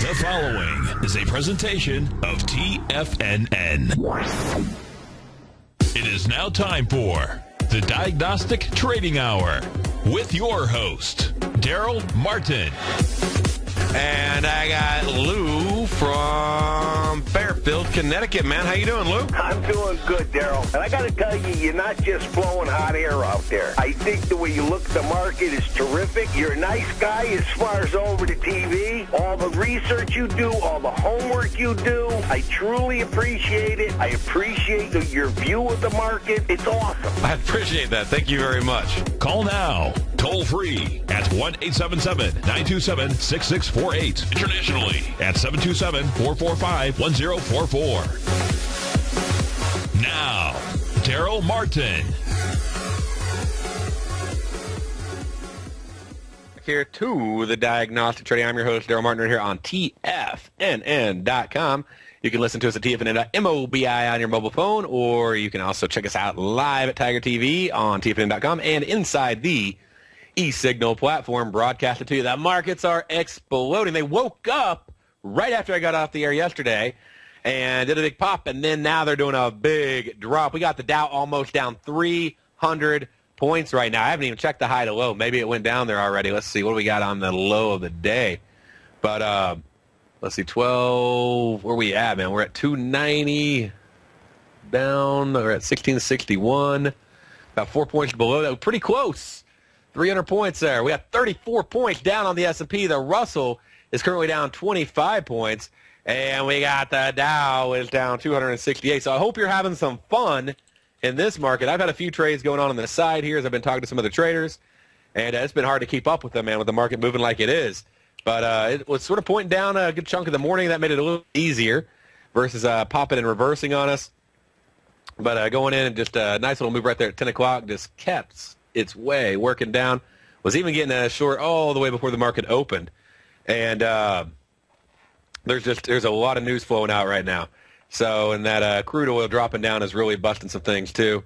The following is a presentation of TFNN. It is now time for the Diagnostic Trading Hour with your host, Darrell Martin. And I got Lou from Fairfield, Connecticut, man. How you doing, Lou? I'm doing good, Darrell. And I got to tell you, you're not just blowing hot air out there. I think the way you look at the market is terrific. You're a nice guy as far as over the TV. All the research you do, all the homework you do, I truly appreciate it. I appreciate your view of the market. It's awesome. I appreciate that. Thank you very much. Call now. Toll free at 1-877-927-6648. Internationally at 727-445-1044. Now, Darrell Martin. Here to the Diagnostic Trading. I'm your host, Darrell Martin, right here on TFNN.com. You can listen to us at TFNN.mobi on your mobile phone, or you can also check us out live at Tiger TV on TFNN.com and inside the E-Signal platform broadcasted to you. The markets are exploding. They woke up right after I got off the air yesterday and did a big pop, and then now they're doing a big drop. We got the Dow almost down 300 points right now. I haven't even checked the high to low. Maybe it went down there already. Let's see what do we got on the low of the day. But let's see, 12, where we at, man? We're at 290 down. We're at 1661, about 4 points below that. Pretty close. 300 points there. We got 34 points down on the S&P. The Russell is currently down 25 points. And we got the Dow is down 268. So I hope you're having some fun in this market. I've had a few trades going on the side here as I've been talking to some other traders. And it's been hard to keep up with them, man, with the market moving like it is. But it was sort of pointing down a good chunk of the morning. That made it a little easier versus popping and reversing on us. But going in and just a nice little move right there at 10 o'clock just kept its way, working down, was even getting a short all the way before the market opened. And there's a lot of news flowing out right now. So, and that crude oil dropping down is really busting some things too.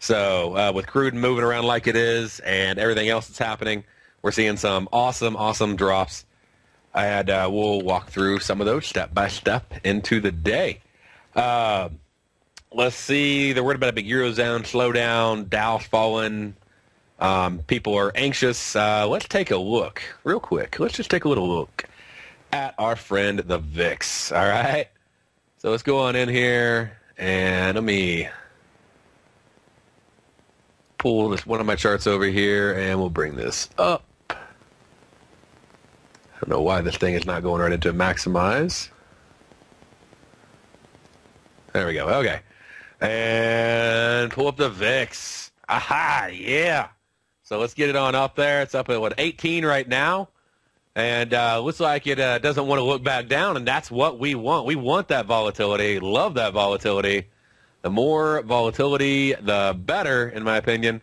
So with crude moving around like it is and everything else that's happening, we're seeing some awesome, awesome drops. And we'll walk through some of those step by step into the day. Let's see. They're worried about a big Eurozone slowdown, Dow's falling. People are anxious. Let's take a look real quick. Let's just take a little look at our friend, the VIX. All right. So let's go on in here and let me pull this one of my charts over here and we'll bring this up. I don't know why this thing is not going right into maximize. There we go. Okay. And pull up the VIX. Aha. Yeah. So let's get it on up there. It's up at, what, 18 right now? And looks like it doesn't want to look back down, and that's what we want. We want that volatility. Love that volatility. The more volatility, the better, in my opinion.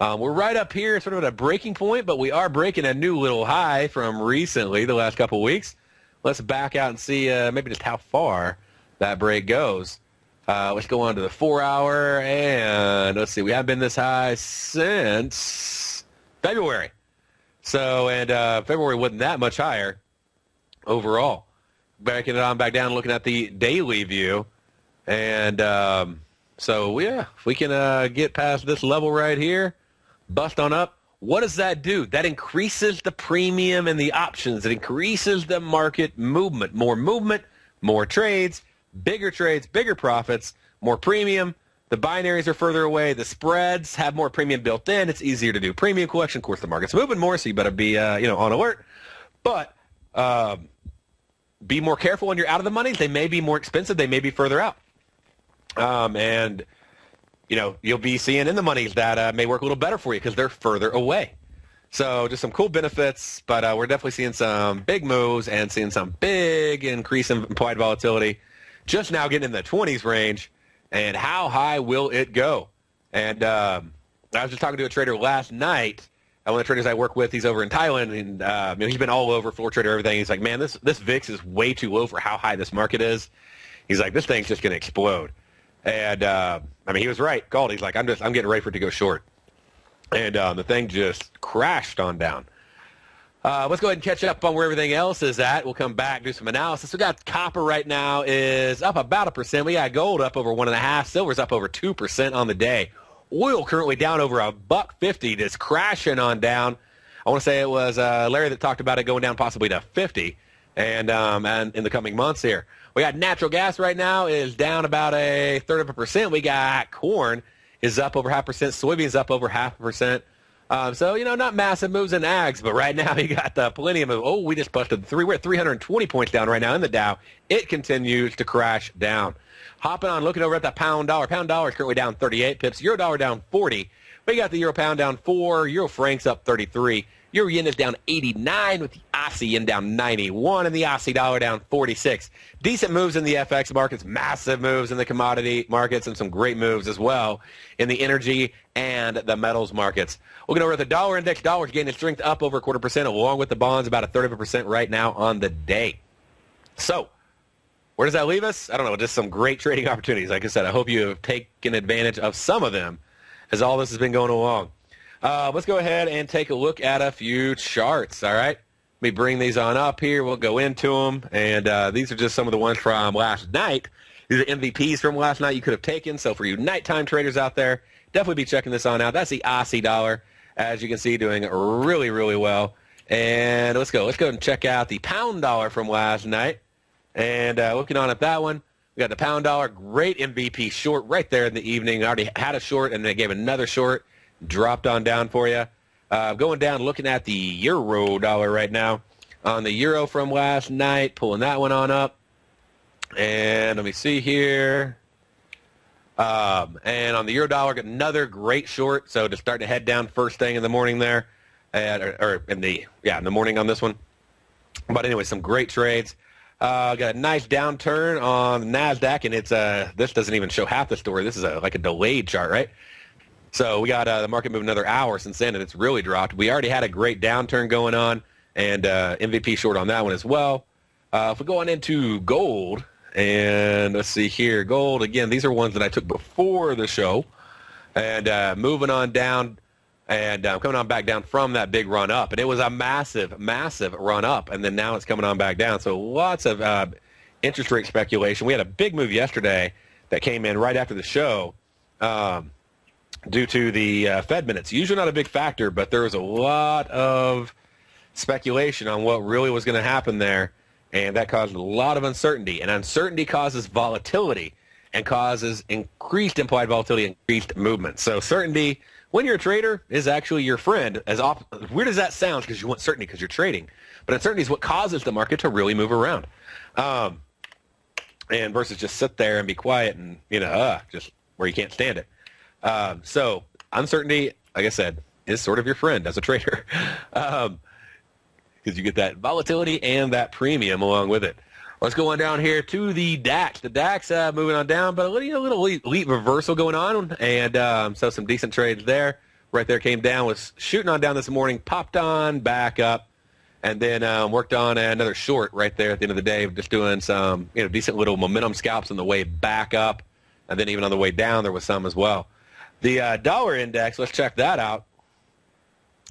We're right up here, sort of at a breaking point, but we are breaking a new little high from recently, the last couple weeks. Let's back out and see maybe just how far that break goes. Let's go on to the 4-hour, and let's see. We have been this high since February. So, and February wasn't that much higher overall. Backing it on back down, looking at the daily view. And so, yeah, if we can get past this level right here, bust on up. What does that do? That increases the premium and the options. It increases the market movement. More movement, more trades, bigger profits, more premium. The binaries are further away. The spreads have more premium built in. It's easier to do premium collection. Of course, the market's moving more, so you better be on alert. But be more careful when you're out of the money. They may be more expensive. They may be further out. And you'll be seeing in the monies that may work a little better for you because they're further away. So just some cool benefits, but we're definitely seeing some big moves and seeing some big increase in implied volatility. Just now getting in the 20s range, and how high will it go? And I was just talking to a trader last night, one of the traders I work with, he's over in Thailand, and he's been all over, floor trader, everything. He's like, man, this VIX is way too low for how high this market is. He's like, this thing's just going to explode. And, he was right, called. He's like, I'm getting ready for it to go short. And the thing just crashed on down. Let's go ahead and catch up on where everything else is at. We'll come back, do some analysis. We got copper right now is up about 1%. We got gold up over 1.5%. Silver's up over 2% on the day. Oil currently down over $1.50, just crashing on down. I want to say it was Larry that talked about it going down possibly to 50, and in the coming months here. We got natural gas right now is down about 0.33%. We got corn is up over 0.5%. Soybeans up over 0.5%. So, you know, not massive moves in ags, but right now you got the palladium. Oh, we just busted three. We're at 320 points down right now in the Dow. It continues to crash down. Hopping on, looking over at the pound dollar. Pound dollar is currently down 38 pips. Euro dollar down 40. We got the euro pound down 4. Euro frank's up 33. Euro yen is down 89 with the Aussie yen down 91 and the Aussie dollar down 46. Decent moves in the FX markets, massive moves in the commodity markets, and some great moves as well in the energy and the metals markets. Looking over at the dollar index, dollar's gaining strength up over 0.25%, along with the bonds about 0.33% right now on the day. So, where does that leave us? I don't know, just some great trading opportunities. Like I said, I hope you have taken advantage of some of them as all this has been going along. Let's go ahead and take a look at a few charts, all right? Let me bring these on up here. We'll go into them, and these are just some of the ones from last night. These are MVPs from last night you could have taken, so for you nighttime traders out there, definitely be checking this on out. That's the Aussie dollar, as you can see, doing really, really well. And let's go. Let's go ahead and check out the pound dollar from last night. And looking on at that one, we got the pound dollar, great MVP short right there in the evening. I already had a short, and they gave another short. Dropped on down for you. Going down, looking at the euro dollar right now. On the euro from last night, pulling that one on up. And let me see here. And on the euro dollar, another great short. So just starting to head down first thing in the morning there. In the morning on this one. But anyway, some great trades. Got a nice downturn on NASDAQ, and it's this doesn't even show half the story. This is like a delayed chart, right? So we got the market move another hour since then, and it's really dropped. We already had a great downturn going on, and MVP short on that one as well. If we go on into gold, and let's see here. Gold, again, these are ones that I took before the show. And moving on down and coming on back down from that big run up. And it was a massive, massive run up, and then now it's coming on back down. So lots of interest rate speculation. We had a big move yesterday that came in right after the show. Due to the Fed minutes. Usually not a big factor, but there was a lot of speculation on what really was going to happen there, and that caused a lot of uncertainty. And uncertainty causes volatility and causes increased implied volatility, increased movement. So certainty, when you're a trader, is actually your friend. As weird as that sounds, because you want certainty because you're trading. But uncertainty is what causes the market to really move around, and versus just sit there and be quiet and, you know, just where you can't stand it. So uncertainty, like I said, is sort of your friend as a trader, because you get that volatility and that premium along with it. Let's go on down here to the DAX. The DAX moving on down, but a little leap reversal going on, and so some decent trades there. Right there came down, was shooting on down this morning, popped on back up, and then worked on another short right there at the end of the day, just doing some decent little momentum scalps on the way back up, and then even on the way down there was some as well. The dollar index, let's check that out.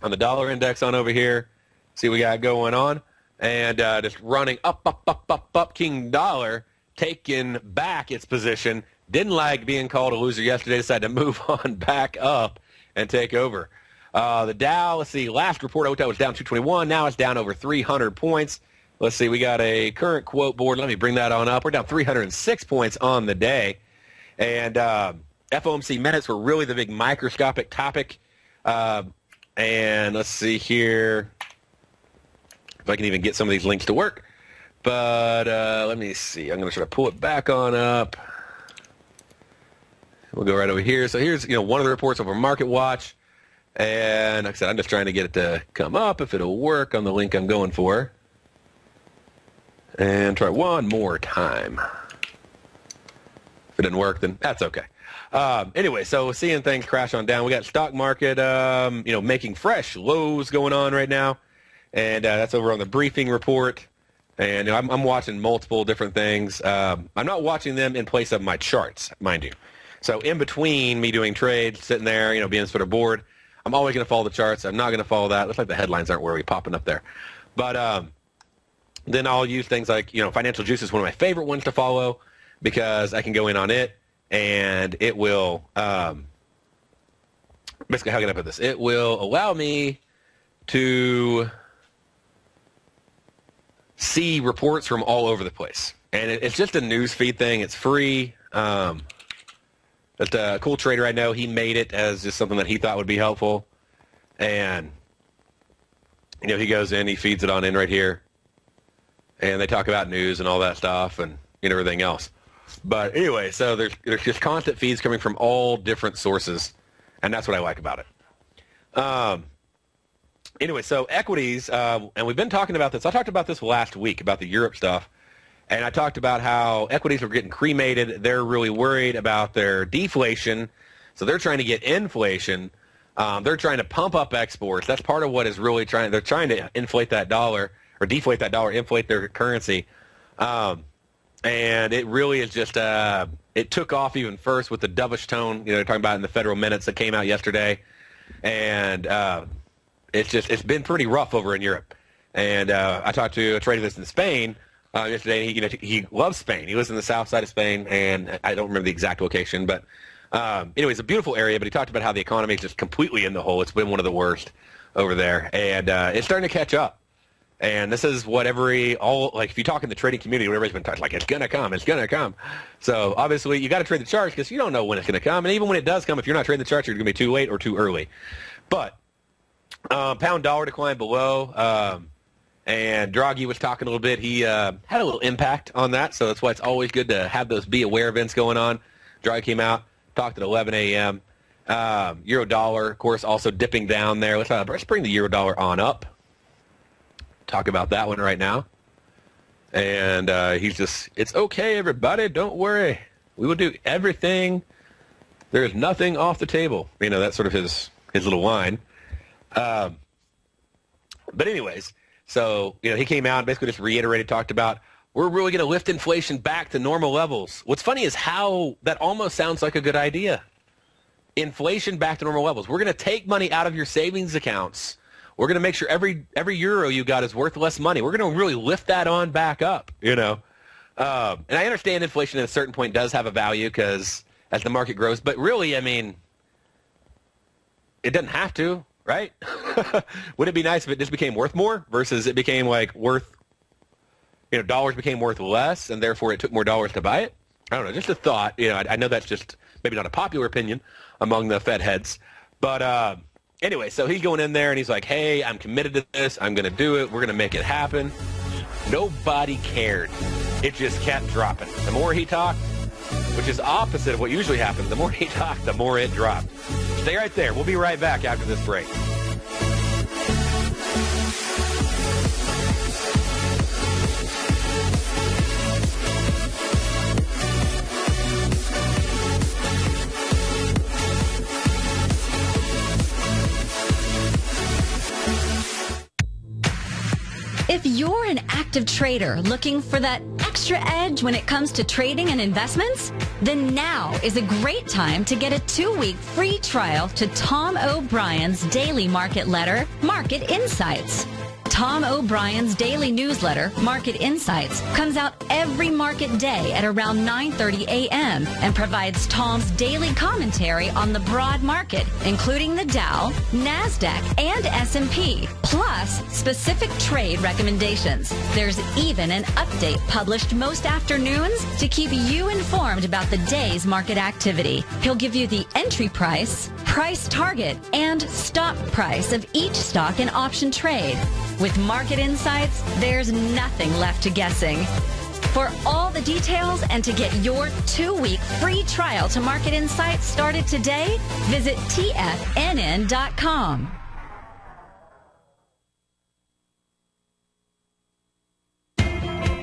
On the dollar index on over here, see what we got going on. And just running up, up, up, up, up. King dollar taking back its position. Didn't like being called a loser yesterday. Decided to move on back up and take over. The Dow, let's see, last report, OTA was down 221. Now it's down over 300 points. Let's see, we got a current quote board. Let me bring that on up. We're down 306 points on the day. And... FOMC minutes were really the big microscopic topic. And let's see here if I can even get some of these links to work. But let me see. I'm going to try to pull it back on up. We'll go right over here. So here's one of the reports over Market Watch. And like I said, I'm just trying to get it to come up if it'll work on the link I'm going for. And try one more time. If it didn't work, then that's okay. Anyway, so seeing things crash on down. We got stock market, making fresh lows going on right now, and that's over on the briefing report. And I'm watching multiple different things. I'm not watching them in place of my charts, mind you. So in between me doing trades, sitting there, being sort of bored, I'm always going to follow the charts. I'm not going to follow that. It looks like the headlines aren't worry popping up there. But then I'll use things like, you know, Financial Juice is one of my favorite ones to follow because I can go in on it and it will basically, how can I put this? It will allow me to see reports from all over the place. And it's just a news feed thing. It's free. But a cool trader I know, he made it as just something that he thought would be helpful. And, you know, he goes in, he feeds it on in right here. And they talk about news and all that stuff and, you know, everything else. But anyway, so there's just constant feeds coming from all different sources. And that's what I like about it. Anyway, so equities, and we've been talking about this. I talked about this last week about the Europe stuff. And I talked about how equities are getting cremated. They're really worried about their deflation. So they're trying to get inflation. They're trying to pump up exports. That's part of what is really trying. They're trying to inflate that dollar or deflate that dollar, inflate their currency. And it really is just, it took off even first with the dovish tone, you know, talking about in the federal minutes that came out yesterday. And it's just, it's been pretty rough over in Europe. And I talked to a trader that's in Spain. Yesterday, he loves Spain. He lives in the south side of Spain, and I don't remember the exact location. But anyway, it's a beautiful area, but he talked about how the economy is just completely in the hole. It's been one of the worst over there, and it's starting to catch up. And this is what if you talk in the trading community, everybody's been talking, like, it's going to come, it's going to come. So obviously, you got to trade the charts because you don't know when it's going to come. And even when it does come, if you're not trading the charts, you're going to be too late or too early. But pound dollar decline below. And Draghi was talking a little bit. He had a little impact on that, so that's why it's always good to have those be aware events going on. Draghi came out, talked at 11 a.m. Euro dollar, of course, also dipping down there. Let's bring the Euro dollar on up. Talk about that one right now. And he's just, it's okay, everybody. Don't worry. We will do everything. There is nothing off the table. You know, that's sort of his little line. But anyways. So, you know, he came out and basically just reiterated, talked about, we're really going to lift inflation back to normal levels. What's funny is how that almost sounds like a good idea. Inflation back to normal levels. We're going to take money out of your savings accounts. We're going to make sure every euro you got is worth less money. We're going to really lift that on back up, you know. And I understand inflation at a certain point does have a value because as the market grows. But really, I mean, it doesn't have to. Right? Would it be nice if it just became worth more versus it became like worth, you know, dollars became worth less and therefore it took more dollars to buy it? I don't know. Just a thought. You know, I know that's just maybe not a popular opinion among the Fed heads. But anyway, so he's going in there and he's like, hey, I'm committed to this. I'm going to do it. We're going to make it happen. Nobody cared. It just kept dropping. The more he talked, which is opposite of what usually happens, the more he talked, the more it dropped. Stay right there. We'll be right back after this break. If you're an active trader looking for that extra edge when it comes to trading and investments, then now is a great time to get a 2-week free trial to Tom O'Brien's daily market letter, Market Insights. Tom O'Brien's daily newsletter, Market Insights, comes out every market day at around 9:30 a.m. and provides Tom's daily commentary on the broad market, including the Dow, NASDAQ, and S&P, plus specific trade recommendations. There's even an update published most afternoons to keep you informed about the day's market activity. He'll give you the entry price, price target, and stop price of each stock and option trade. With Market Insights, there's nothing left to guessing. For all the details and to get your 2-week free trial to Market Insights started today, visit TFNN.com.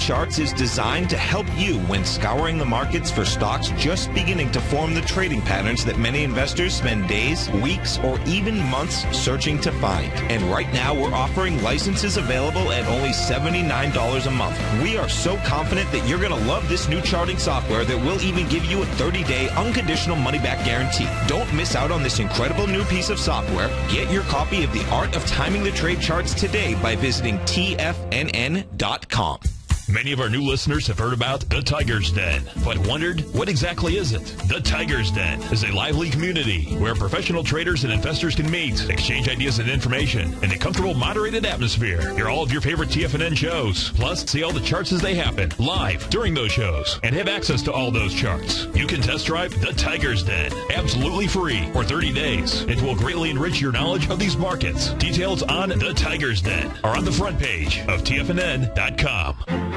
Charts is designed to help you when scouring the markets for stocks just beginning to form the trading patterns that many investors spend days, weeks, or even months searching to find. And right now, we're offering licenses available at only $79 a month. We are so confident that you're going to love this new charting software that will even give you a 30-day unconditional money-back guarantee. Don't miss out on this incredible new piece of software. Get your copy of The Art of Timing the Trade Charts today by visiting tfnn.com. Many of our new listeners have heard about the Tiger's Den, but wondered, what exactly is it? The Tiger's Den is a lively community where professional traders and investors can meet, exchange ideas and information in a comfortable, moderated atmosphere. Hear all of your favorite TFNN shows, plus see all the charts as they happen live during those shows, and have access to all those charts. You can test drive the Tiger's Den absolutely free for 30 days. It will greatly enrich your knowledge of these markets. Details on the Tiger's Den are on the front page of TFNN.com.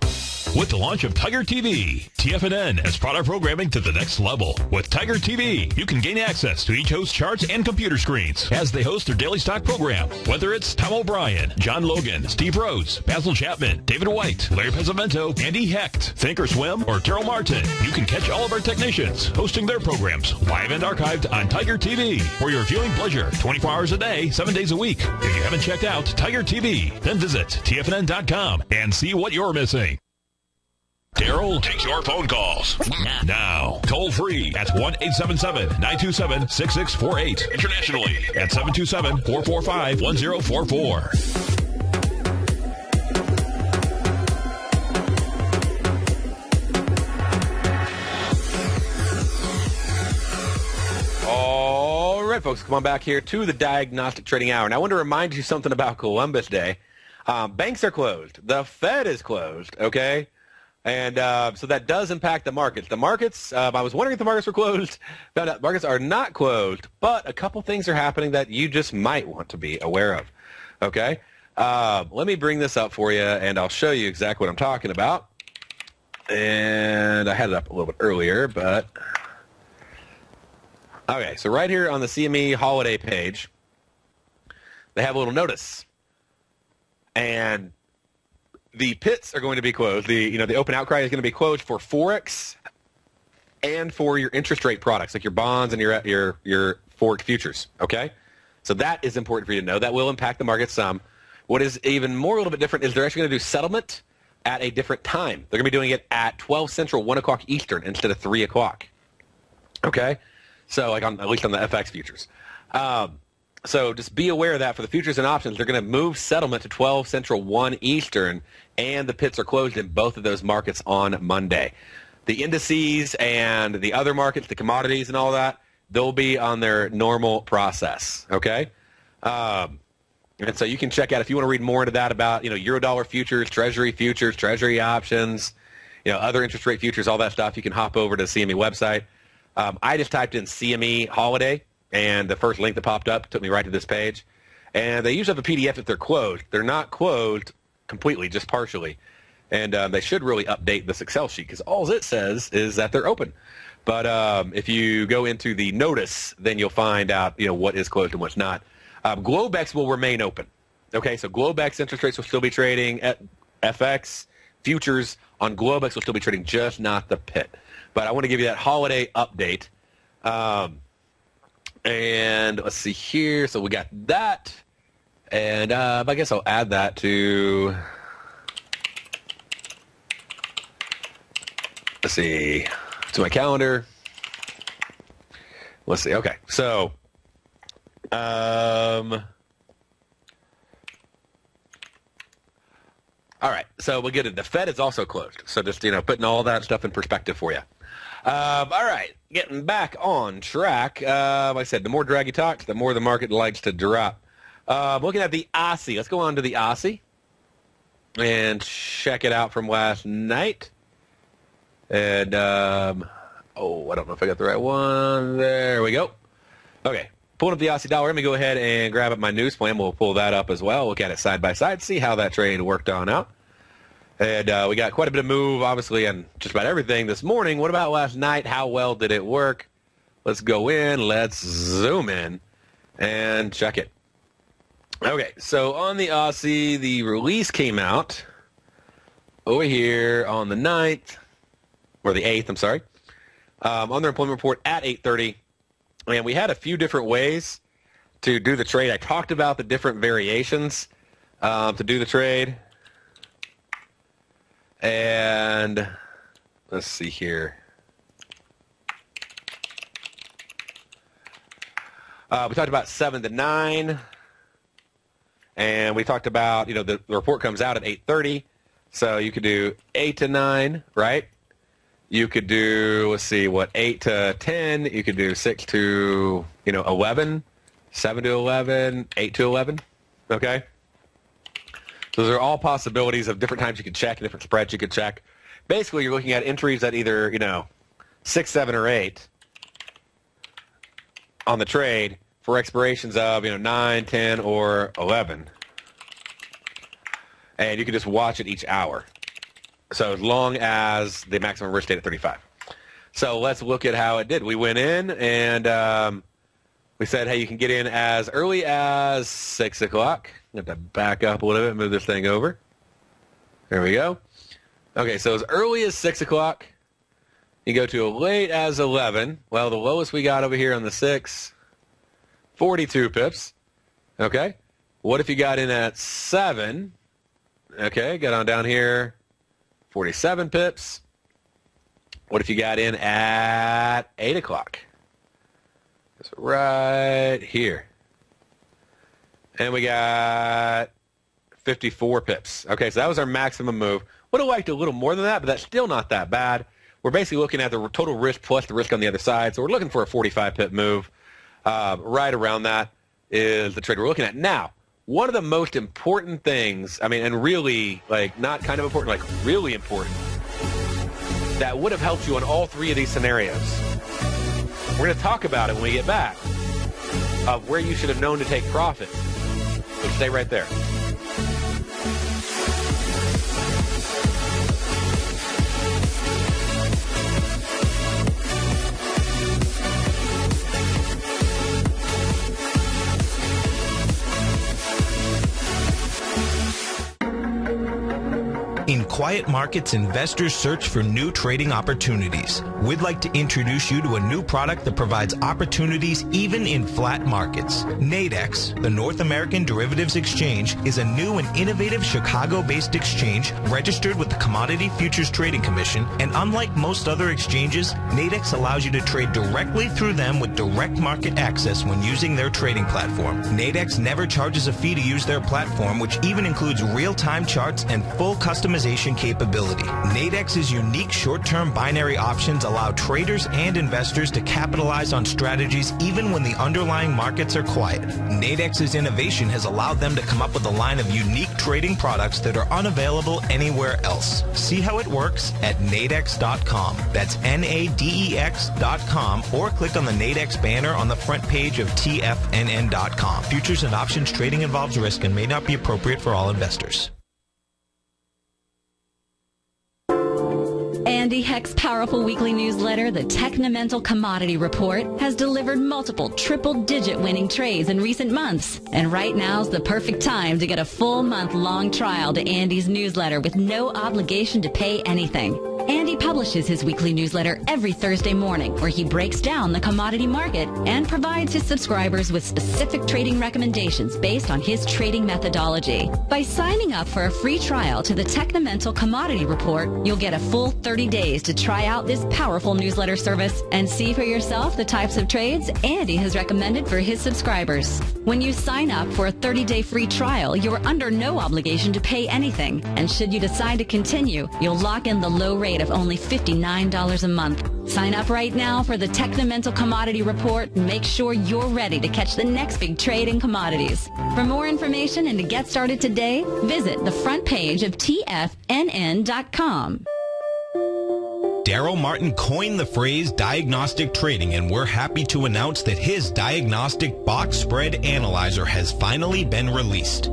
With the launch of Tiger TV, TFNN has brought our programming to the next level. With Tiger TV, you can gain access to each host's charts and computer screens as they host their daily stock program. Whether it's Tom O'Brien, John Logan, Steve Rhodes, Basil Chapman, David White, Larry Pesavento, Andy Hecht, Thinkorswim, or Darrell Martin, you can catch all of our technicians hosting their programs live and archived on Tiger TV for your viewing pleasure 24 hours a day, 7 days a week. If you haven't checked out Tiger TV, then visit TFNN.com and see what you're missing. Darrell takes your phone calls now. Toll free at 1-877-927-6648. Internationally at 727-445-1044. All right, folks, come on back here to the Diagnostic Trading Hour. And I want to remind you something about Columbus Day. Banks are closed. The Fed is closed, okay? And so that does impact the markets. The markets, I was wondering if the markets were closed. Found out markets are not closed, but a couple things are happening that you just might want to be aware of. Okay? Let me bring this up for you, and I'll show you exactly what I'm talking about. And I had it up a little bit earlier, but... Okay, so right here on the CME holiday page, they have a little notice. And... the pits are going to be closed. The open outcry is going to be closed for Forex and for your interest rate products, like your bonds and your Forex futures, okay? So that is important for you to know. That will impact the market some. What is even more a little bit different is they're actually going to do settlement at a different time. They're going to be doing it at 12 Central, 1 o'clock Eastern instead of 3 o'clock, okay? So like at least on the FX futures. So just be aware of that for the futures and options. They're going to move settlement to 12 Central, 1 Eastern, and the pits are closed in both of those markets on Monday. The indices and the other markets, the commodities and all that, they'll be on their normal process, okay? And so you can check out if you want to read more into that about, Euro dollar futures, Treasury options, other interest rate futures, all that stuff. You can hop over to the CME website. I just typed in CME holiday. And the first link that popped up took me right to this page. And they usually have a PDF if they're closed. They're not closed completely, just partially. And they should really update this Excel sheet because all it says is that they're open. But if you go into the notice, then you'll find out, you know, what is closed and what's not. Globex will remain open. Okay, so Globex interest rates will still be trading at FX. Futures on Globex will still be trading, just not the pit. But I want to give you that holiday update. And let's see here. So we got that. And I guess I'll add that to, let's see, to my calendar. Let's see. Okay, so all right, so we'll get it. The Fed is also closed. So just, you know, putting all that stuff in perspective for you. All right, getting back on track. Like I said, the more Draghi talks, the more the market likes to drop. Looking at the Aussie. Let's go on to the Aussie and check it out from last night. And, I don't know if I got the right one. There we go. Okay. Pulling up the Aussie dollar, let me go ahead and grab up my news plan. We'll pull that up as well. Look at it side by side, see how that trade worked on out. And we got quite a bit of move, obviously, on just about everything this morning. What about last night? How well did it work? Let's go in. Let's zoom in and check it. Okay, so on the Aussie, the release came out over here on the 9th, or the 8th, I'm sorry, on their employment report at 8:30. And we had a few different ways to do the trade. I talked about the different variations to do the trade. And let's see here. We talked about 7 to 9. And we talked about, you know, the report comes out at 8:30. So you could do 8 to 9, right? You could do, let's see, what, 8 to 10. You could do 6 to, you know, 11, 7 to 11, 8 to 11, okay? So those are all possibilities of different times you could check, different spreads you could check. Basically, you're looking at entries at either, you know, 6, 7, or 8 on the trade for expirations of, you know, 9, 10, or 11. And you can just watch it each hour. So as long as the maximum risk stayed at 35. So let's look at how it did. We went in and we said, hey, you can get in as early as 6 o'clock. I have to back up a little bit, move this thing over. There we go. Okay, so as early as 6 o'clock. You go to as late as 11. Well, the lowest we got over here on the 6, 42 pips. Okay. What if you got in at 7? Okay, got on down here. 47 pips. What if you got in at 8 o'clock? It's right here. And we got 54 pips. Okay, so that was our maximum move. Would have liked a little more than that, but that's still not that bad. We're basically looking at the total risk plus the risk on the other side. So we're looking for a 45-pip move. Right around that is the trade we're looking at now. One of the most important things, I mean, and really, like, not kind of important, like, really important, that would have helped you on all three of these scenarios. We're going to talk about it when we get back, of where you should have known to take profit. So stay right there. In quiet markets, investors search for new trading opportunities. We'd like to introduce you to a new product that provides opportunities even in flat markets. Nadex, the North American Derivatives Exchange, is a new and innovative Chicago-based exchange registered with the Commodity Futures Trading Commission, and unlike most other exchanges, Nadex allows you to trade directly through them with direct market access when using their trading platform. Nadex never charges a fee to use their platform, which even includes real-time charts and full customization capability. Nadex's unique short-term binary options allow traders and investors to capitalize on strategies even when the underlying markets are quiet. Nadex's innovation has allowed them to come up with a line of unique trading products that are unavailable anywhere else. See how it works at nadex.com. That's N-A-D-E-X.com, or click on the Nadex banner on the front page of TFNN.com. Futures and options trading involves risk and may not be appropriate for all investors. Andy Heck's powerful weekly newsletter, the Technamental Commodity Report, has delivered multiple triple-digit winning trades in recent months. And right now's the perfect time to get a full month-long trial to Andy's newsletter with no obligation to pay anything. Andy publishes his weekly newsletter every Thursday morning, where he breaks down the commodity market and provides his subscribers with specific trading recommendations based on his trading methodology. By signing up for a free trial to the Technamental Commodity Report, you'll get a full 30 days to try out this powerful newsletter service and see for yourself the types of trades Andy has recommended for his subscribers. When you sign up for a 30-day free trial, you're under no obligation to pay anything, and should you decide to continue, you'll lock in the low rate of only $59 a month. Sign up right now for the Technamental Commodity Report and make sure you're ready to catch the next big trade in commodities. For more information and to get started today, visit the front page of TFNN.com. Darrell Martin coined the phrase diagnostic trading, and we're happy to announce that his Diagnostic Box Spread Analyzer has finally been released.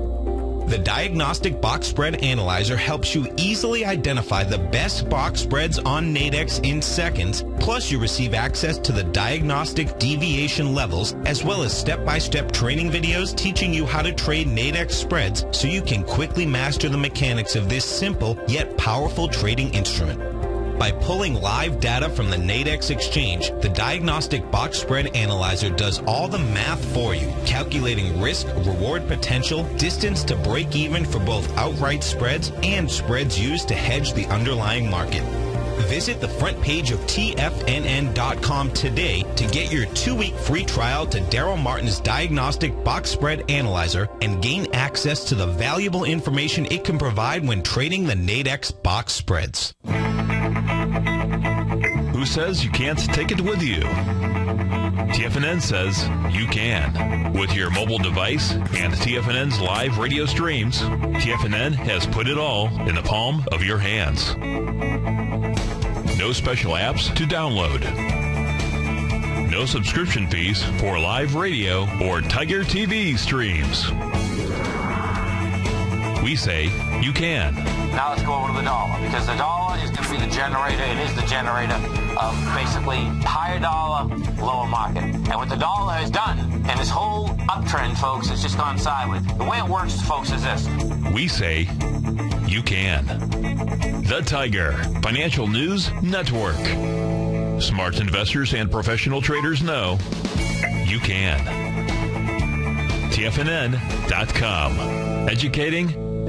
The Diagnostic Box Spread Analyzer helps you easily identify the best box spreads on Nadex in seconds, plus you receive access to the diagnostic deviation levels, as well as step-by-step training videos teaching you how to trade Nadex spreads so you can quickly master the mechanics of this simple yet powerful trading instrument. By pulling live data from the Nadex exchange, the Diagnostic Box Spread Analyzer does all the math for you, calculating risk, reward potential, distance to break even for both outright spreads and spreads used to hedge the underlying market. Visit the front page of TFNN.com today to get your 2-week free trial to Darrell Martin's Diagnostic Box Spread Analyzer and gain access to the valuable information it can provide when trading the Nadex box spreads. Who says you can't take it with you? TFNN says you can. With your mobile device and TFNN's live radio streams, TFNN has put it all in the palm of your hands. No special apps to download. No subscription fees for live radio or Tiger TV streams. We say you can. Now let's go over to the dollar, because the dollar is going to be the generator. It is the generator of basically higher dollar, lower market. And what the dollar has done, and this whole uptrend, folks, it's just gone sideways. The way it works, folks, is this. We say you can. The Tiger Financial News Network. Smart investors and professional traders know you can. TFNN.com. Educating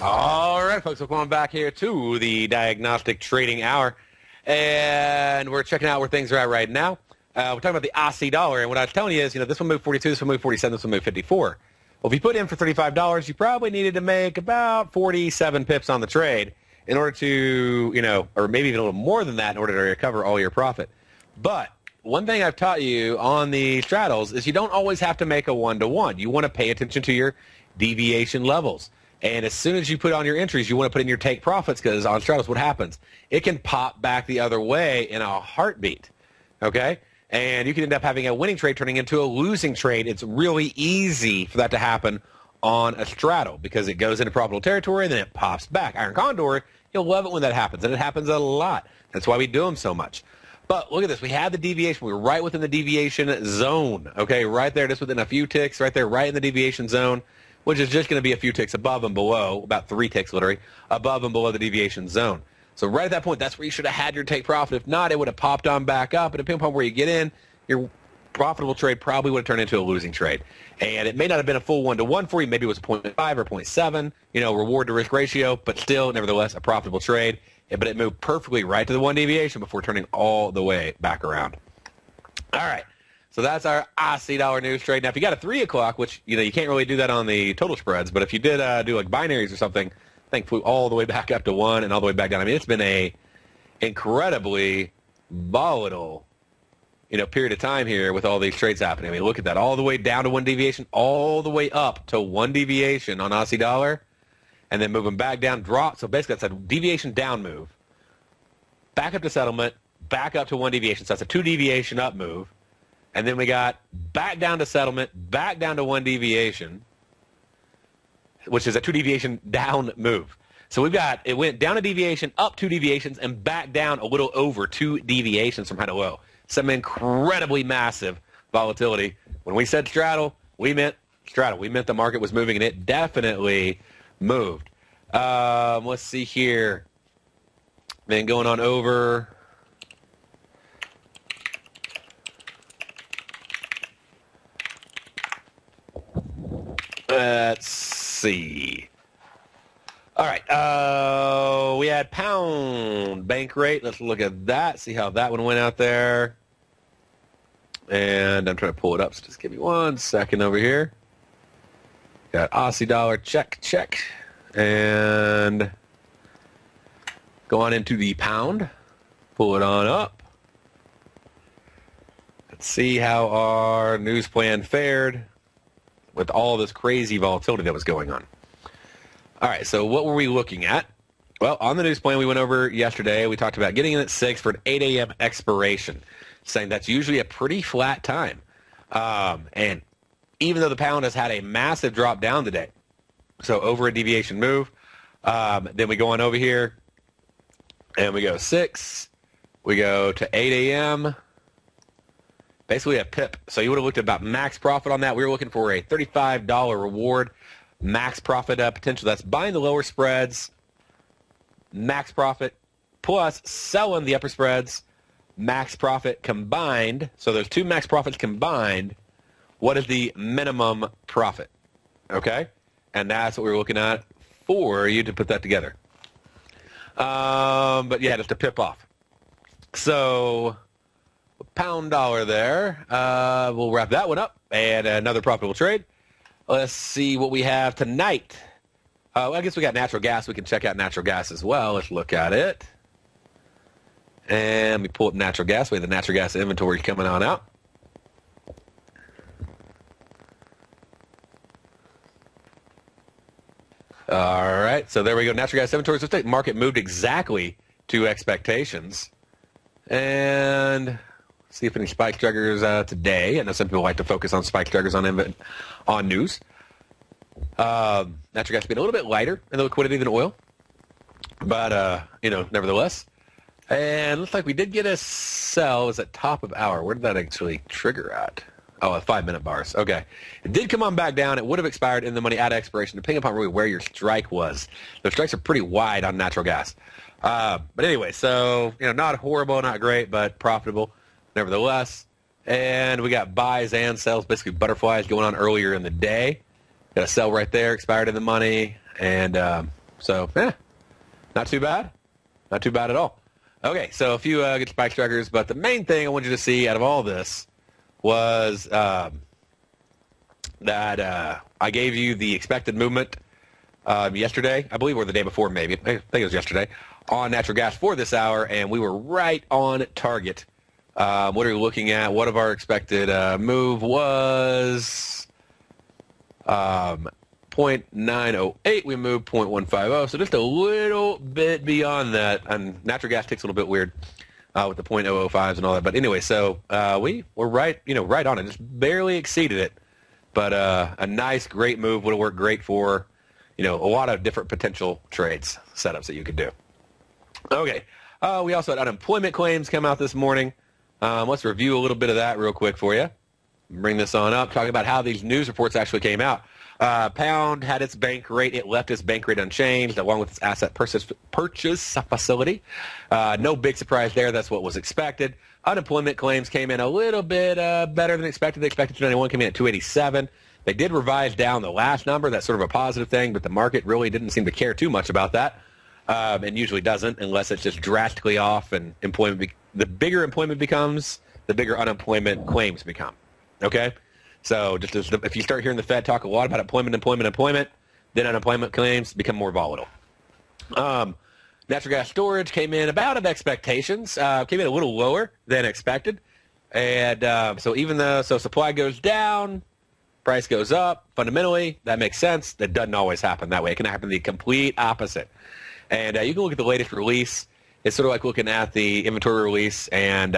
All right, folks, we're going back here to the Diagnostic Trading Hour, and we're checking out where things are at right now. We're talking about the Aussie dollar, and what I was telling you is, you know, this one moved 42, this one moved 47, this one moved 54. Well, if you put in for $35, you probably needed to make about 47 pips on the trade in order to, you know, or maybe even a little more than that in order to recover all your profit. But one thing I've taught you on the straddles is you don't always have to make a one-to-one. You want to pay attention to your deviation levels. And as soon as you put on your entries, you want to put in your take profits, because on straddles, what happens? It can pop back the other way in a heartbeat, okay? And you can end up having a winning trade turning into a losing trade. It's really easy for that to happen on a straddle, because it goes into profitable territory, and then it pops back. Iron Condor, you'll love it when that happens, and it happens a lot. That's why we do them so much. But look at this. We had the deviation. We were right within the deviation zone, okay? Right there, just within a few ticks, right there, right in the deviation zone, which is just going to be a few ticks above and below, about 3 ticks literally, above and below the deviation zone. So right at that point, that's where you should have had your take profit. If not, it would have popped on back up. And depending upon where you get in, your profitable trade probably would have turned into a losing trade. And it may not have been a full one-to-one for you. Maybe it was 0.5 or 0.7, you know, reward-to-risk ratio, but still, nevertheless, a profitable trade. But it moved perfectly right to the one deviation before turning all the way back around. All right. So that's our Aussie dollar news trade. Now, if you got a 3 o'clock, which, you know, you can't really do that on the total spreads, but if you did do like binaries or something, I think flew all the way back up to 1 and all the way back down. I mean, it's been a incredibly volatile period of time here with all these trades happening. I mean, look at that, all the way down to one deviation, all the way up to one deviation on Aussie dollar, and then moving back down, drop. So basically that's a deviation down move, back up to settlement, back up to one deviation. So that's a two deviation up move. And then we got back down to settlement, back down to one deviation, which is a two deviation down move. So we've got, it went down a deviation, up two deviations, and back down a little over two deviations from high to low. Some incredibly massive volatility. When we said straddle, we meant straddle. We meant the market was moving, and it definitely moved. Let's see here. Then going on over. Let's see. All right, we had pound bank rate. Let's look at that, see how that one went out there. And I'm trying to pull it up, so just give me 1 second over here. Got Aussie dollar, check, check. And go on into the pound. Pull it on up. Let's see how our news plan fared with all this crazy volatility that was going on. All right, so what were we looking at? Well, on the news plan we went over yesterday, we talked about getting in at 6 for an 8 a.m. expiration, saying that's usually a pretty flat time. And even though the pound has had a massive drop down today, so over a deviation move, then we go on over here, and we go 6, we go to 8 a.m., basically a pip. So you would have looked at about max profit on that. We were looking for a $35 reward. Max profit potential, that's buying the lower spreads, max profit, plus selling the upper spreads, max profit combined. So there's two max profits combined. What is the minimum profit? Okay? And that's what we were looking at for you to put that together. But yeah, just a pip off. So pound dollar there. We'll wrap that one up and another profitable trade. Let's see what we have tonight. I guess we got natural gas. We can check out natural gas as well. Let's look at it. And we pull up natural gas. We have the natural gas inventory coming on out. All right. So there we go. Natural gas inventory. So the market moved exactly to expectations. And see if any spike triggers today. I know some people like to focus on spike triggers on news. Natural gas being a little bit lighter in the liquidity than oil, but nevertheless. And looks like we did get a sell. It was at top of hour. Where did that actually trigger at? Oh, at 5 minute bars. Okay, it did come on back down. It would have expired in the money at expiration, depending upon really where your strike was. Those strikes are pretty wide on natural gas. But anyway, so not horrible, not great, but profitable. Nevertheless, and we got buys and sells, basically butterflies going on earlier in the day. Got a sell right there, expired in the money, and not too bad. Not too bad at all. Okay, so a few good spike strikers, but the main thing I want you to see out of all this was that I gave you the expected movement yesterday, I believe, or the day before maybe. I think it was yesterday, on natural gas for this hour, and we were right on target. What are we looking at? What of our expected move was 0.908. We moved 0.150, so just a little bit beyond that. And natural gas ticks a little bit weird with the 0.005s and all that. But anyway, so we were right, right on it. Just barely exceeded it, but a nice, great move would have worked great for, a lot of different potential trades setups that you could do. Okay, we also had unemployment claims come out this morning. Let's review a little bit of that real quick for you. Bring this on up. Talking about how these news reports actually came out. Pound had its bank rate. It left its bank rate unchanged along with its asset purchase facility. No big surprise there. That's what was expected. Unemployment claims came in a little bit better than expected. They expected 291, came in at 287. They did revise down the last number. That's sort of a positive thing, but the market really didn't seem to care too much about that. And usually doesn't unless it's just drastically off, and the bigger employment becomes, the bigger unemployment claims become. Okay? So just as if you start hearing the Fed talk a lot about employment, then unemployment claims become more volatile. Natural gas storage came in about of expectations, came in a little lower than expected. And so even though supply goes down, price goes up, fundamentally, that makes sense. That doesn't always happen that way. It can happen the complete opposite. And you can look at the latest release. It's sort of like looking at the inventory release, and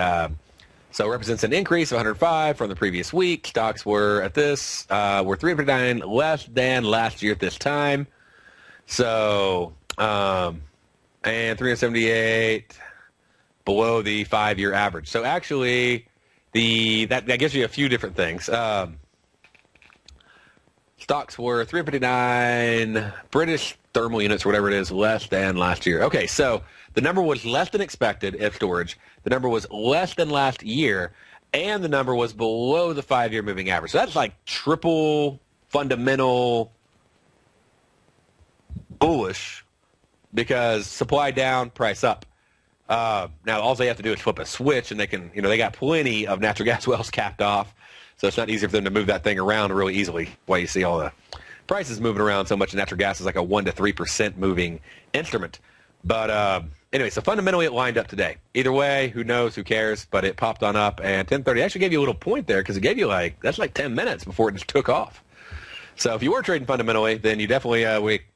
so it represents an increase of 105 from the previous week. Stocks were at this, were 309 less than last year at this time. So, and 378 below the 5-year average. So actually, that gives you a few different things. Stocks were 359 British thermal units, or whatever it is, less than last year. Okay, so the number was less than expected if storage. The number was less than last year, and the number was below the 5-year moving average. So that's like triple fundamental bullish, because supply down, price up. Now all they have to do is flip a switch, and they can, you know, they got plenty of natural gas wells capped off. So it's not easy for them to move that thing around really easily. Why you see all the prices moving around so much. Natural gas is like a 1 to 3% moving instrument. But anyway, so fundamentally it lined up today. Either way, who knows, who cares, but it popped on up. And 10:30 actually gave you a little point there, because it gave you like, that's like 10 minutes before it just took off. So if you were trading fundamentally, then you definitely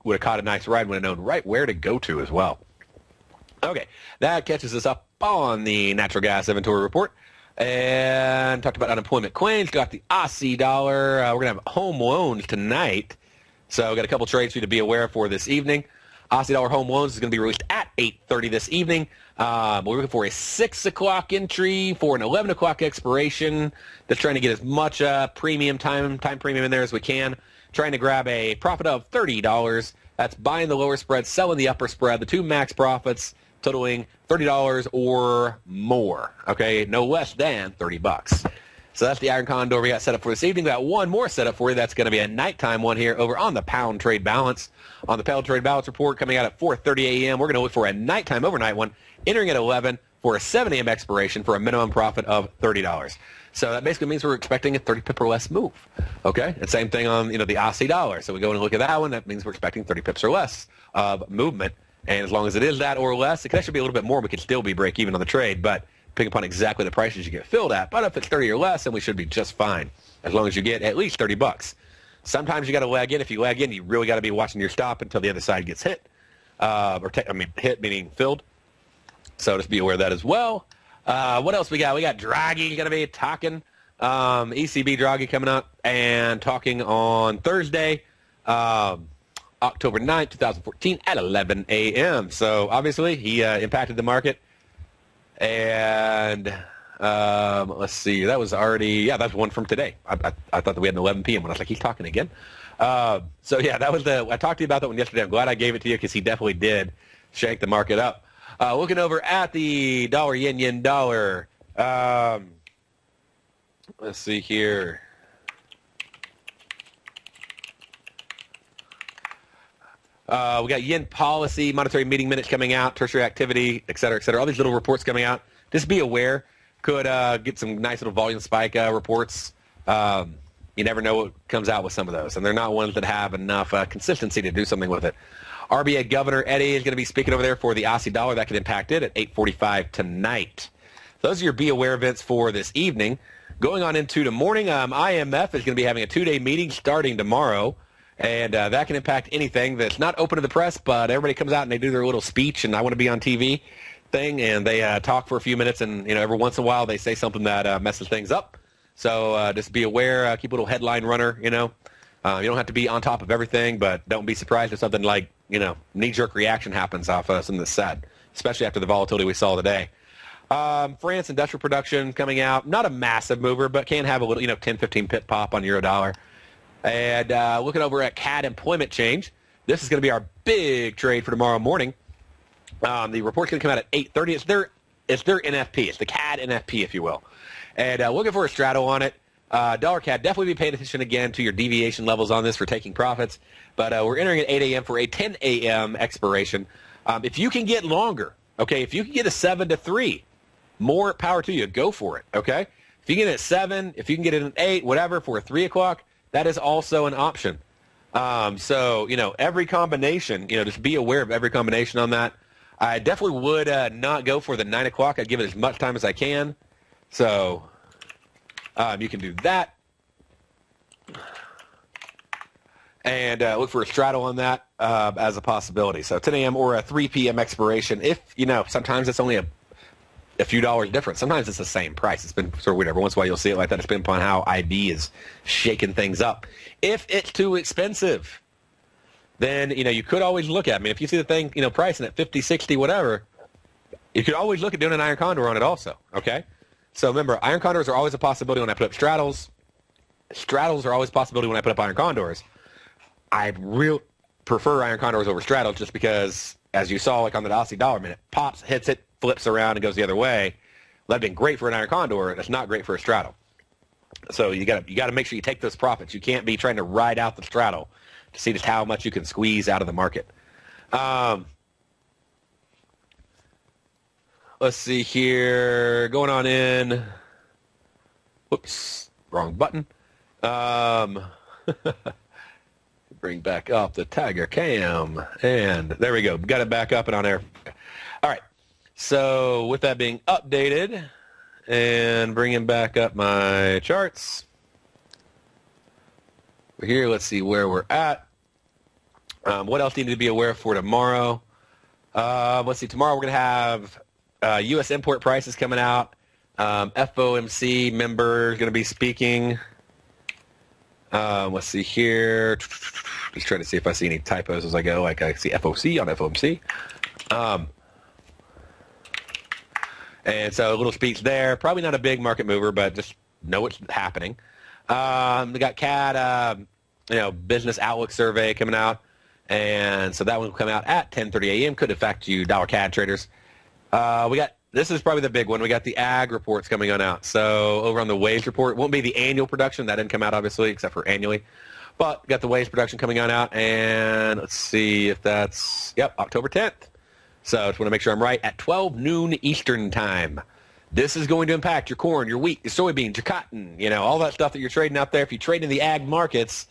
would have caught a nice ride, would have known right where to go to as well. Okay, that catches us up on the natural gas inventory report. And talked about unemployment claims, got the Aussie dollar. We're going to have home loans tonight. So we've got a couple trades for you to be aware of for this evening. Aussie dollar home loans is going to be released at 8:30 this evening. We're looking for a 6 o'clock entry for an 11 o'clock expiration. Just trying to get as much premium time premium in there as we can. Trying to grab a profit of $30. That's buying the lower spread, selling the upper spread. The two max profits totaling $30 or more, okay? No less than $30. So that's the Iron Condor we got set up for this evening. We got one more set up for you. That's going to be a nighttime one here over on the pound trade balance. On the pound trade balance report coming out at 4:30 a.m., we're going to look for a nighttime overnight one, entering at 11 for a 7 a.m. expiration for a minimum profit of $30. So that basically means we're expecting a 30 pip or less move, okay? And same thing on, you know, the Aussie dollar. So we go and look at that one. That means we're expecting 30 pips or less of movement. And as long as it is that or less, it could actually be a little bit more. We could still be break even on the trade, but depending upon exactly the prices you get filled at. But if it's 30 or less, then we should be just fine, as long as you get at least $30. Sometimes you got to lag in. If you lag in, you really got to be watching your stop until the other side gets hit, hit meaning filled. So just be aware of that as well. What else we got? We got Draghi going to be talking. ECB Draghi coming up and talking on Thursday. October 9, 2014 at 11 a.m. So, obviously, he impacted the market. And let's see. That was already, yeah, that's one from today. I thought that we had an 11 p.m. when I was like, he's talking again. So, yeah, that was I talked to you about that one yesterday. I'm glad I gave it to you, because he definitely did shake the market up. Looking over at the dollar, yen dollar. Let's see here. We got yen policy, monetary meeting minutes coming out, tertiary activity, et cetera, all these little reports coming out. Just be aware. Could get some nice little volume spike reports. You never know what comes out with some of those, and they're not ones that have enough consistency to do something with it. RBA Governor Eddie is going to be speaking over there for the Aussie dollar. That could impact it at 8:45 tonight. Those are your be aware events for this evening. Going on into the morning, IMF is going to be having a 2-day meeting starting tomorrow. And that can impact anything that's not open to the press, but everybody comes out and they do their little speech and I want to be on TV thing, and they talk for a few minutes, and you know, every once in a while they say something that messes things up. So just be aware, keep a little headline runner, you know. You don't have to be on top of everything, but don't be surprised if something like, you know, knee-jerk reaction happens off of something that's sad, especially after the volatility we saw today. France industrial production coming out, not a massive mover, but can have a little, you know, 10, 15 pip pop on Euro dollar. And looking over at CAD employment change, this is going to be our big trade for tomorrow morning. The report's going to come out at 8:30. It's their NFP. It's the CAD NFP, if you will. And looking for a straddle on it. Dollar CAD, definitely be paying attention again to your deviation levels on this for taking profits. But we're entering at 8 a.m. for a 10 a.m. expiration. If you can get longer, okay, if you can get a 7 to 3, more power to you. Go for it, okay? If you can get it at 7, if you can get it at 8, whatever, for a 3 o'clock, that is also an option. So, you know, every combination, you know, just be aware of every combination on that. I definitely would not go for the 9 o'clock. I'd give it as much time as I can. So You can do that. And look for a straddle on that as a possibility. So 10 a.m. or a 3 p.m. expiration. If, you know, sometimes it's only a few dollars difference. Sometimes it's the same price. It's been sort of whatever. Once in a while you'll see it like that. It's been upon how IB is shaking things up. If it's too expensive, then, you know, you could always look at, I mean, if you see the thing, you know, pricing at 50, 60, whatever, you could always look at doing an iron condor on it also, okay? So remember, iron condors are always a possibility when I put up straddles. Straddles are always a possibility when I put up iron condors. I real prefer iron condors over straddles just because, as you saw, like on the Aussie dollar, I mean, it pops, hits it, flips around, and goes the other way. That'd been great for an iron condor, and it's not great for a straddle. So you got to make sure you take those profits. You can't be trying to ride out the straddle to see just how much you can squeeze out of the market. Let's see here. Going on in. Whoops, wrong button. Bring back up the Tiger Cam, and there we go. Got it back up and on air. All right. So with that being updated, and bringing back up my charts. We're here. Let's see where we're at. What else do you need to be aware of for tomorrow? Let's see. Tomorrow we're going to have U.S. import prices coming out. FOMC member is going to be speaking. Let's see here. Just trying to see if I see any typos as I go. Like I see FOC on FOMC. And so a little speech there. Probably not a big market mover, but just know what's happening. We got CAD, you know, business outlook survey coming out, and so that one will come out at 10:30 a.m. Could affect you, dollar CAD traders. We got, this is probably the big one. We got the ag reports coming on out. So over on the wage report, it won't be the annual production. That didn't come out obviously, except for annually. But we got the wage production coming on out, and let's see if that's, yep, October 10th. So I just want to make sure I'm right at 12 noon Eastern time. This is going to impact your corn, your wheat, your soybeans, your cotton, you know, all that stuff that you're trading out there. If you trade in the ag markets,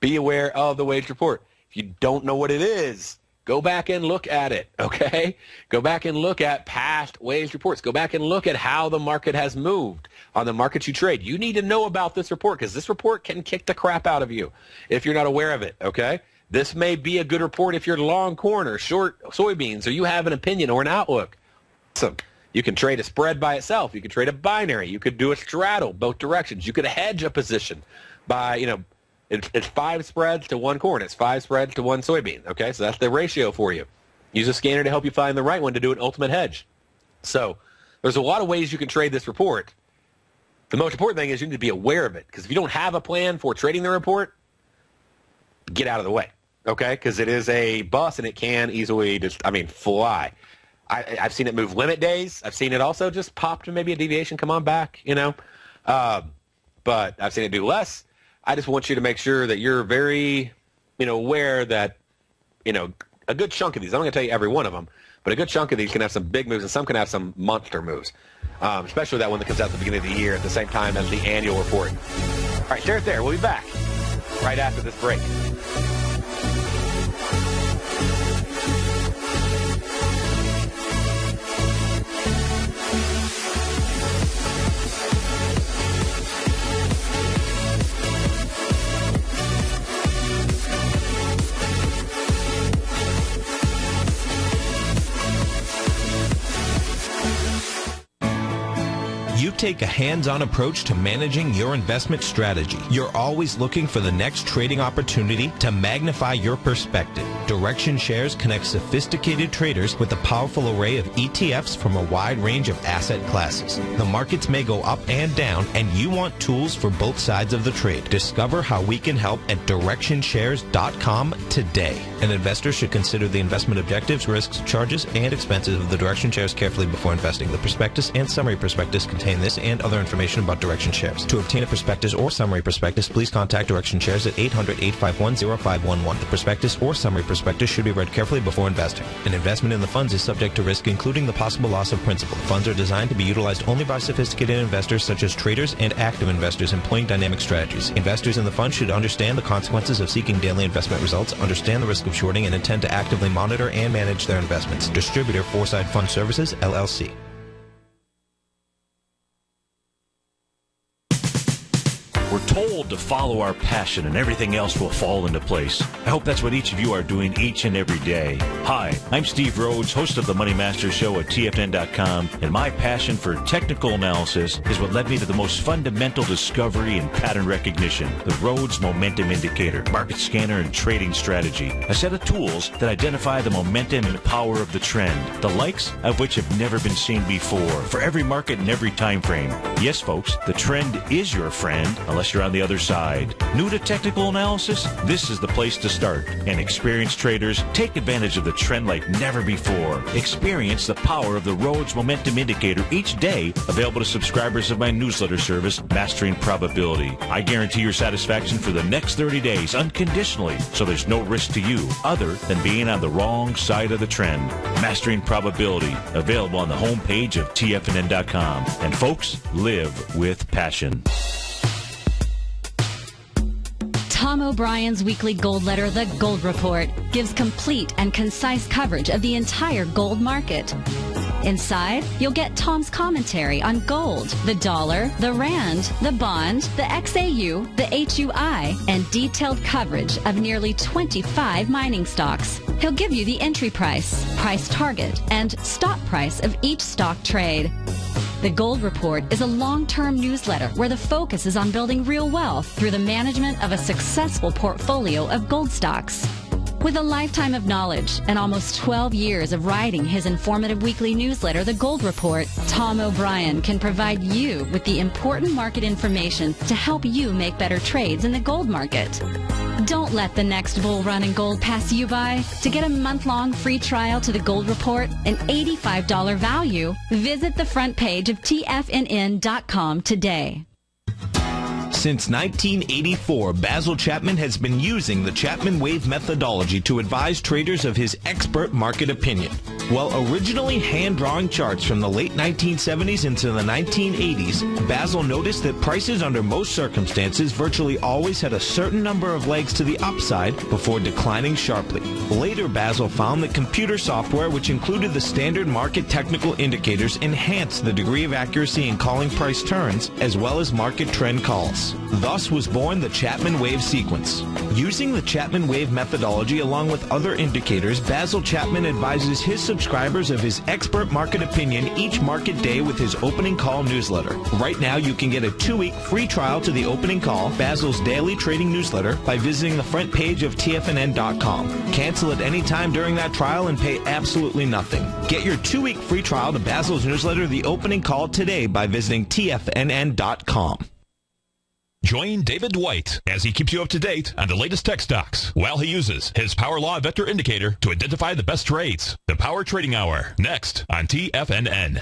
be aware of the wage report. If you don't know what it is, go back and look at it, okay? Go back and look at past wage reports. Go back and look at how the market has moved on the markets you trade. You need to know about this report because this report can kick the crap out of you if you're not aware of it, okay? This may be a good report if you're long corn or short soybeans or you have an opinion or an outlook. Awesome. You can trade a spread by itself. You can trade a binary. You could do a straddle both directions. You could hedge a position by, you know, it's 5 spreads to 1 corn. It's 5 spreads to 1 soybean. Okay, so that's the ratio for you. Use a scanner to help you find the right one to do an ultimate hedge. So there's a lot of ways you can trade this report. The most important thing is you need to be aware of it because if you don't have a plan for trading the report, get out of the way. Okay, because it is a bus and it can easily just, I mean, fly. I've seen it move limit days. I've seen it also just pop to maybe a deviation, come on back, you know. But I've seen it do less. I just want you to make sure that you're very, you know, aware that, you know, a good chunk of these, I'm not going to tell you every one of them, but a good chunk of these can have some big moves and some can have some monster moves, especially that one that comes out at the beginning of the year at the same time as the annual report. All right, share it there. We'll be back right after this break. You take a hands-on approach to managing your investment strategy. You're always looking for the next trading opportunity to magnify your perspective. Direction Shares connects sophisticated traders with a powerful array of ETFs from a wide range of asset classes. The markets may go up and down, and you want tools for both sides of the trade. Discover how we can help at DirectionShares.com today. An investor should consider the investment objectives, risks, charges, and expenses of the Direction Shares carefully before investing. The prospectus and summary prospectus contain this and other information about Direction Shares. To obtain a prospectus or summary prospectus, please contact Direction Shares at 800-851-0511. The prospectus or summary prospectus should be read carefully before investing. An investment in the funds is subject to risk, including the possible loss of principal. The funds are designed to be utilized only by sophisticated investors such as traders and active investors employing dynamic strategies. Investors in the fund should understand the consequences of seeking daily investment results, understand the risk of shorting, and intend to actively monitor and manage their investments. Distributor Foreside Fund Services, LLC. We're told to follow our passion and everything else will fall into place. I hope that's what each of you are doing each and every day. Hi, I'm Steve Rhodes, host of the Money Master Show at TFNN.com, and my passion for technical analysis is what led me to the most fundamental discovery in pattern recognition, the Rhodes Momentum Indicator, Market Scanner, and Trading Strategy, a set of tools that identify the momentum and power of the trend, the likes of which have never been seen before, for every market and every time frame. Yes, folks, the trend is your friend, unless you're on the other side. New to technical analysis? This is the place to start. And experienced traders, take advantage of the trend like never before. Experience the power of the Rhodes Momentum Indicator each day, available to subscribers of my newsletter service, Mastering Probability. I guarantee your satisfaction for the next 30 days unconditionally, so there's no risk to you other than being on the wrong side of the trend. Mastering Probability, available on the homepage of TFNN.com. And folks, live with passion. Tom O'Brien's weekly gold letter, The Gold Report, gives complete and concise coverage of the entire gold market. Inside, you'll get Tom's commentary on gold, the dollar, the rand, the bond, the XAU, the HUI, and detailed coverage of nearly 25 mining stocks. He'll give you the entry price, price target, and stop price of each stock trade. The Gold Report is a long-term newsletter where the focus is on building real wealth through the management of a successful portfolio of gold stocks. With a lifetime of knowledge and almost 12 years of writing his informative weekly newsletter, The Gold Report, Tom O'Brien can provide you with the important market information to help you make better trades in the gold market. Don't let the next bull run in gold pass you by. To get a month-long free trial to The Gold Report, an $85 value, visit the front page of TFNN.com today. Since 1984, Basil Chapman has been using the Chapman Wave methodology to advise traders of his expert market opinion. While originally hand-drawing charts from the late 1970s into the 1980s, Basil noticed that prices under most circumstances virtually always had a certain number of legs to the upside before declining sharply. Later, Basil found that computer software, which included the standard market technical indicators, enhanced the degree of accuracy in calling price turns as well as market trend calls. Thus was born the Chapman Wave sequence. Using the Chapman Wave methodology along with other indicators, Basil Chapman advises his subscribers of his expert market opinion each market day with his Opening Call newsletter. Right now, you can get a 2-week free trial to the Opening Call, Basil's daily trading newsletter, by visiting the front page of TFNN.com. Cancel at any time during that trial and pay absolutely nothing. Get your 2-week free trial to Basil's newsletter, The Opening Call, today by visiting TFNN.com. Join David White as he keeps you up to date on the latest tech stocks while he uses his Power Law Vector Indicator to identify the best trades. The Power Trading Hour, next on TFNN.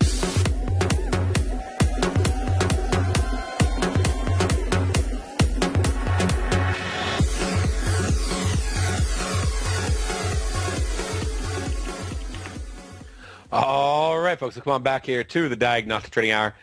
All right, folks, so come on back here to the Diagnostic Trading Hour.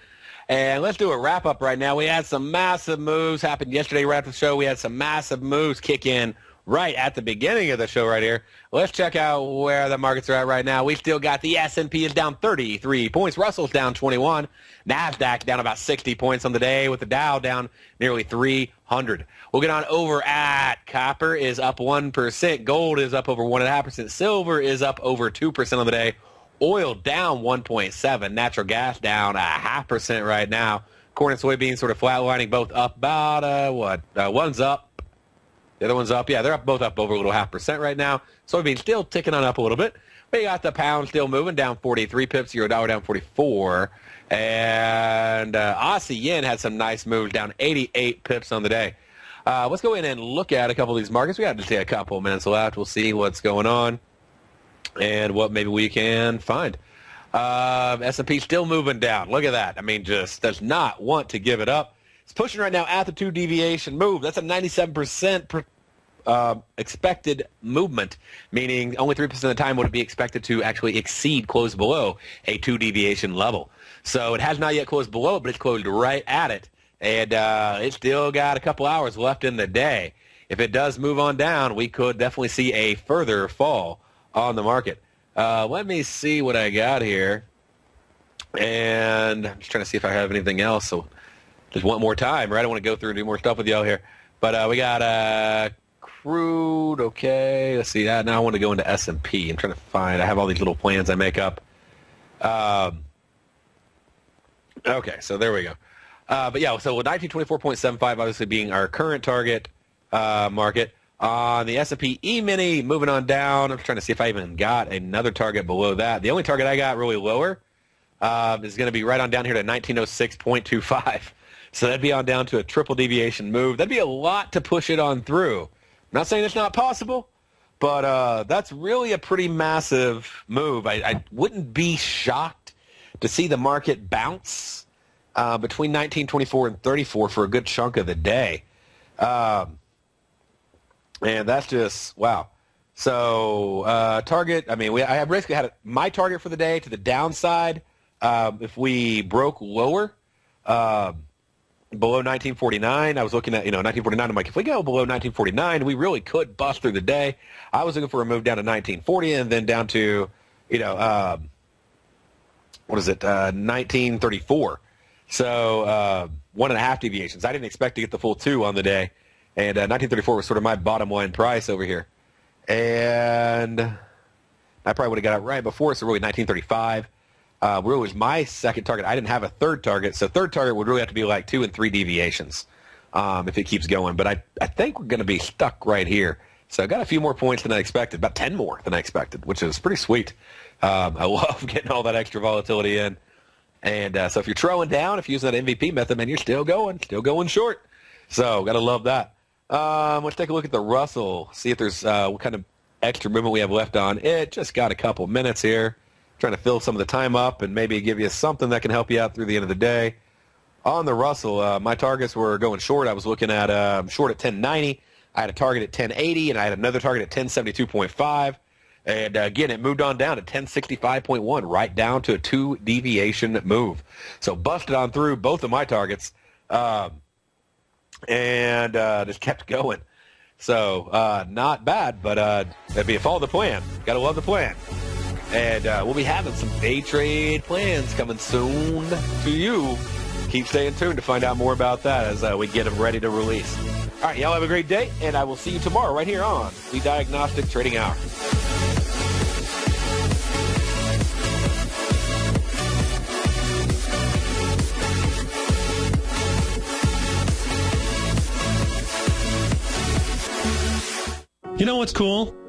And let's do a wrap-up right now. We had some massive moves happened yesterday right after the show. We had some massive moves kick in right at the beginning of the show right here. Let's check out where the markets are at right now. We still got the S&P is down 33 points. Russell's down 21. NASDAQ down about 60 points on the day, with the Dow down nearly 300. We'll get on over at copper is up 1%. Gold is up over 1.5%. Silver is up over 2% on the day. Oil down 1.7%, natural gas down 0.5% right now. Corn and soybeans sort of flatlining, both up about, one's up, the other one's up. Yeah, they're up, both up over a little 0.5% right now. Soybeans still ticking on up a little bit. We got the pound still moving, down 43 pips, Euro dollar down 44. And Aussie yen had some nice moves, down 88 pips on the day. Let's go in and look at a couple of these markets. We got to take a couple of minutes left. We'll see what's going on and what maybe we can find. S&P still moving down. Look at that. I mean, just does not want to give it up. It's pushing right now at the 2 deviation move. That's a 97% expected movement, meaning only 3% of the time would it be expected to actually exceed, close below, a 2 deviation level. So it has not yet closed below, but it's closed right at it. And it's still got a couple hours left in the day. If it does move on down, we could definitely see a further fall on the market. Let me see what I got here. And I'm just trying to see if I have anything else. So just one more time, right? I want to go through and do more stuff with y'all here. But we got crude, okay. Let's see. Now I want to go into S&P. I'm trying to find. I have all these little plans I make up. Okay, so there we go. But, yeah, so with 1924.75 obviously being our current target market. On the S&P E-mini, moving on down, I'm trying to see if I even got another target below that. The only target I got really lower is going to be right on down here to 1906.25. So that'd be on down to a triple deviation move. That'd be a lot to push it on through. I'm not saying it's not possible, but that's really a pretty massive move. I wouldn't be shocked to see the market bounce between 1924 and 34 for a good chunk of the day. And that's just, wow. So target, I mean, I basically had my target for the day to the downside. If we broke lower, below 1949, I was looking at, 1949. I'm like, if we go below 1949, we really could bust through the day. I was looking for a move down to 1940 and then down to, what is it, 1934. So 1.5 deviations. I didn't expect to get the full 2 on the day. And 1934 was sort of my bottom line price over here. And I probably would have got it right before, so really 1935. Really was my second target. I didn't have a third target, so third target would really have to be like 2 and 3 deviations if it keeps going. But I think we're going to be stuck right here. So I got a few more points than I expected, about 10 more than I expected, which is pretty sweet. I love getting all that extra volatility in. And so if you're trailing down, if you're using that MVP method, man, you're still going short. So got to love that. Let's take a look at the Russell, see if there's what kind of extra movement we have left on it. Just got a couple minutes here. Trying to fill some of the time up and maybe give you something that can help you out through the end of the day. On the Russell, my targets were going short. I was looking at short at 1090. I had a target at 1080, and I had another target at 1072.5. And, again, it moved on down to 1065.1, right down to a 2 deviation move. So busted on through both of my targets. And just kept going. So not bad, but that'd be a follow the plan. Got to love the plan. And we'll be having some day trade plans coming soon to you. Keep staying tuned to find out more about that as we get them ready to release. All right, y'all have a great day, and I will see you tomorrow right here on the Diagnostic Trading Hour. You know what's cool?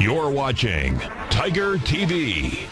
You're watching Tiger TV.